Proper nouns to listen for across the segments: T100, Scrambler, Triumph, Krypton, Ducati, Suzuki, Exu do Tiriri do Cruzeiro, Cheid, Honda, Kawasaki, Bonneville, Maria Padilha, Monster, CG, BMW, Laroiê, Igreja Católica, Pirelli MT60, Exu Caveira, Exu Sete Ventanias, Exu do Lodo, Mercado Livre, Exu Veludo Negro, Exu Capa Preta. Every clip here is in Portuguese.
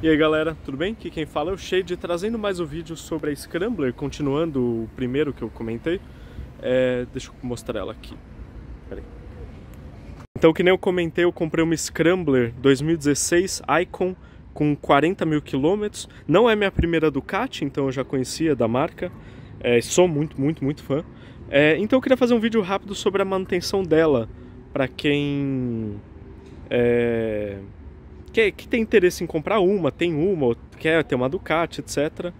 E aí galera, tudo bem? Aqui quem fala é o Cheid, trazendo mais um vídeo sobre a Scrambler, continuando o primeiro que eu comentei. Deixa eu mostrar ela aqui. Pera aí. Então, que nem eu comentei, eu comprei uma Scrambler 2016 Icon com 40 mil quilômetros. Não é minha primeira Ducati, então eu já conhecia da marca. Sou muito fã. Então eu queria fazer um vídeo rápido sobre a manutenção dela, para quem... que tem interesse em comprar uma, ou quer ter uma Ducati, etc.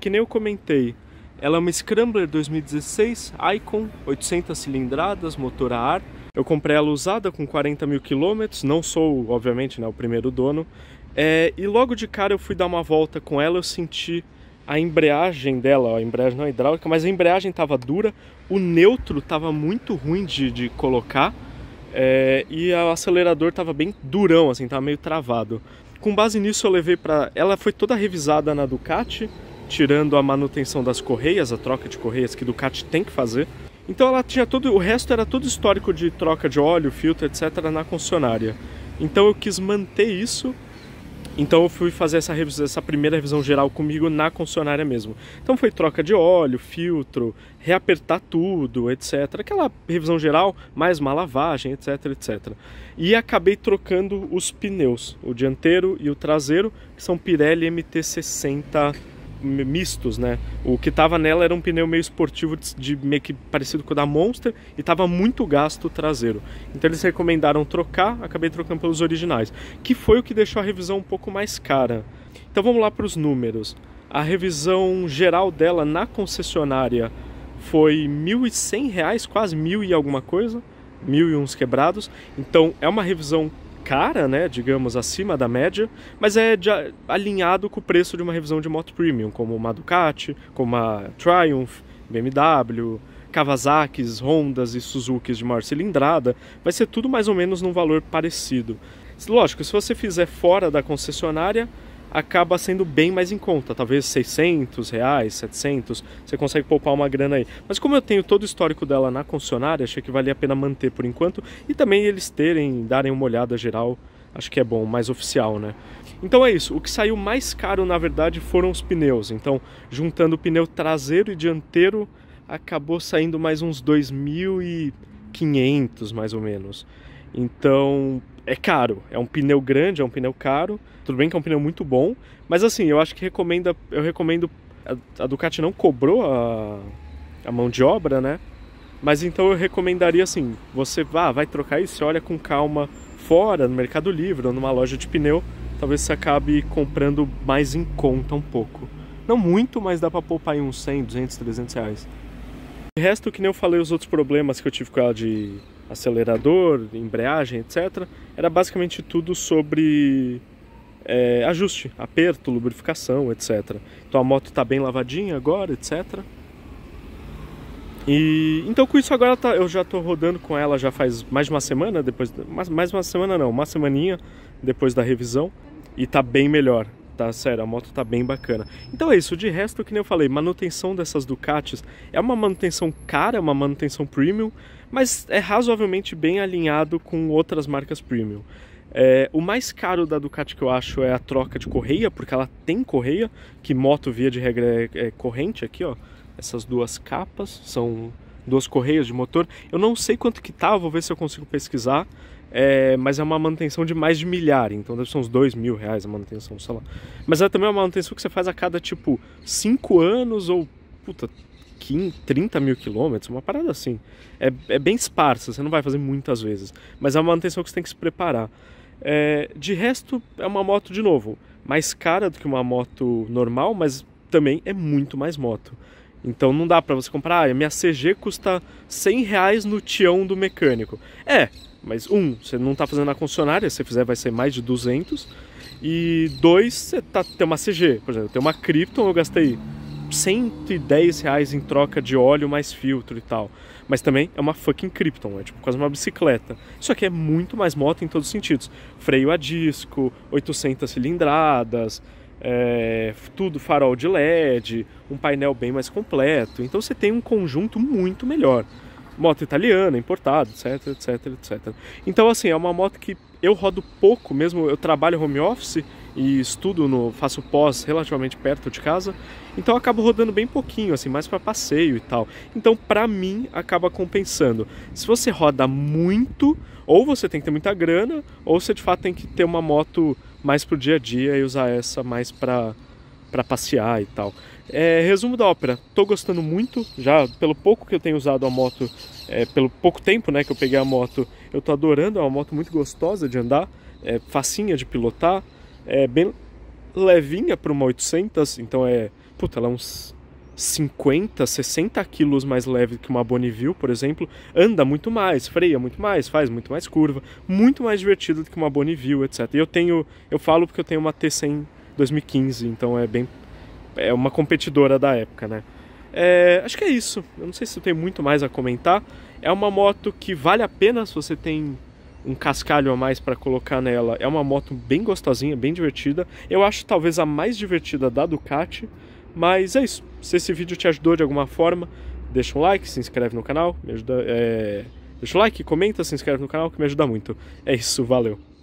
Que nem eu comentei, ela é uma Scrambler 2016 Icon, 800 cilindradas, motor a ar. Eu comprei ela usada com 40 mil quilômetros, não sou, obviamente, né, o primeiro dono. E logo de cara eu fui dar uma volta com ela, eu senti a embreagem dela, ó, a embreagem não é hidráulica, mas a embreagem estava dura, o neutro estava muito ruim de colocar. E o acelerador estava bem durão, assim, estava meio travado. Com base nisso eu levei para... Ela foi toda revisada na Ducati, tirando a manutenção das correias, a troca de correias que Ducati tem que fazer. Então ela tinha todo... o resto era todo histórico de troca de óleo, filtro, etc. na concessionária. Então eu quis manter isso. Então eu fui fazer essa primeira revisão geral comigo na concessionária mesmo. Então foi troca de óleo, filtro, reapertar tudo, etc. Aquela revisão geral, mais uma lavagem, etc, etc. E acabei trocando os pneus, o dianteiro e o traseiro, que são Pirelli MT60 mistos, né? O que tava nela era um pneu meio esportivo, meio que parecido com o da Monster, e tava muito gasto o traseiro. Então eles recomendaram trocar, acabei trocando pelos originais, que foi o que deixou a revisão um pouco mais cara. Então vamos lá para os números. A revisão geral dela na concessionária foi R$ 1.100, quase 1.000 e alguma coisa, 1.000 e uns quebrados. Então é uma revisão cara, né, digamos, acima da média, mas é alinhado com o preço de uma revisão de moto premium, como uma Ducati, como uma Triumph, BMW, Kawasaki, Hondas e Suzuki de maior cilindrada. Vai ser tudo mais ou menos num valor parecido. Lógico, se você fizer fora da concessionária, acaba sendo bem mais em conta, talvez R$ 600, 700, você consegue poupar uma grana aí. Mas como eu tenho todo o histórico dela na concessionária, achei que valia a pena manter por enquanto, e também eles darem uma olhada geral, acho que é bom, mais oficial, né? Então é isso, o que saiu mais caro na verdade foram os pneus, então juntando o pneu traseiro e dianteiro, acabou saindo mais uns 2.500 mais ou menos. Então... é caro, é um pneu grande, é um pneu caro, tudo bem que é um pneu muito bom, mas assim, eu acho que eu recomendo, a Ducati não cobrou a mão de obra, né? Mas então eu recomendaria assim, você vai trocar isso, olha com calma fora, no Mercado Livre ou numa loja de pneu, talvez você acabe comprando mais em conta um pouco. Não muito, mas dá pra poupar aí uns 100, 200, 300 reais. O resto, que nem eu falei, os outros problemas que eu tive com ela de... acelerador, embreagem, etc. Era basicamente tudo sobre ajuste, aperto, lubrificação, etc. Então a moto está bem lavadinha agora, etc. E então com isso agora eu já estou rodando com ela já faz mais de uma semana, depois uma semaninha depois da revisão, e tá bem melhor. Tá, sério, a moto tá bem bacana. Então é isso, de resto, que nem eu falei, manutenção dessas Ducatis é uma manutenção cara, uma manutenção premium, mas é razoavelmente bem alinhado com outras marcas premium. O mais caro da Ducati que eu acho é a troca de correia, porque ela tem correia, que moto via de regra é corrente aqui, ó. Essas duas capas são duas correias de motor. Eu não sei quanto que tá, vou ver se eu consigo pesquisar. Mas é uma manutenção de mais de R$ 1.000, então deve ser uns R$ 2.000 a manutenção, sei lá. Mas é também uma manutenção que você faz a cada, tipo, 5 anos ou, puta, 30 mil quilômetros, uma parada assim. É bem esparsa, você não vai fazer muitas vezes. Mas é uma manutenção que você tem que se preparar. De resto, é uma moto, de novo, mais cara do que uma moto normal, mas também é muito mais moto. Então não dá pra você comprar, minha CG custa R$ 100 no tião do mecânico. Mas você não está fazendo na concessionária, se você fizer vai ser mais de 200. E dois, você tem uma CG, por exemplo, tem uma Krypton, eu gastei R$ 110 em troca de óleo mais filtro e tal. Mas também é uma fucking Krypton, é tipo quase uma bicicleta. Isso aqui é muito mais moto em todos os sentidos. Freio a disco, 800 cilindradas, tudo farol de LED, um painel bem mais completo. Então você tem um conjunto muito melhor. Moto italiana, importada, etc, etc, etc. Então, assim, é uma moto que eu rodo pouco mesmo, eu trabalho home office e estudo, faço pós relativamente perto de casa, então eu acabo rodando bem pouquinho, assim, mais para passeio e tal. Então, para mim, acaba compensando. Se você roda muito, ou você tem que ter muita grana, ou você de fato tem que ter uma moto mais pro dia a dia e usar essa mais para passear e tal. Resumo da ópera, tô gostando muito, já pelo pouco que eu tenho usado a moto, pelo pouco tempo, né, que eu peguei a moto, eu tô adorando, é uma moto muito gostosa de andar, facinha de pilotar, é bem levinha para uma 800, então puta, ela é uns 50, 60 quilos mais leve que uma Bonneville, por exemplo, anda muito mais, freia muito mais, faz muito mais curva, muito mais divertido do que uma Bonneville, etc. E eu falo porque eu tenho uma T100 2015, então é uma competidora da época, né? Acho que é isso. Eu não sei se eu tenho muito mais a comentar. É uma moto que vale a pena se você tem um cascalho a mais para colocar nela. É uma moto bem gostosinha, bem divertida. Eu acho talvez a mais divertida da Ducati, mas é isso. Se esse vídeo te ajudou de alguma forma, deixa um like, se inscreve no canal, me ajuda. Deixa o like, comenta, se inscreve no canal, que me ajuda muito. É isso, valeu!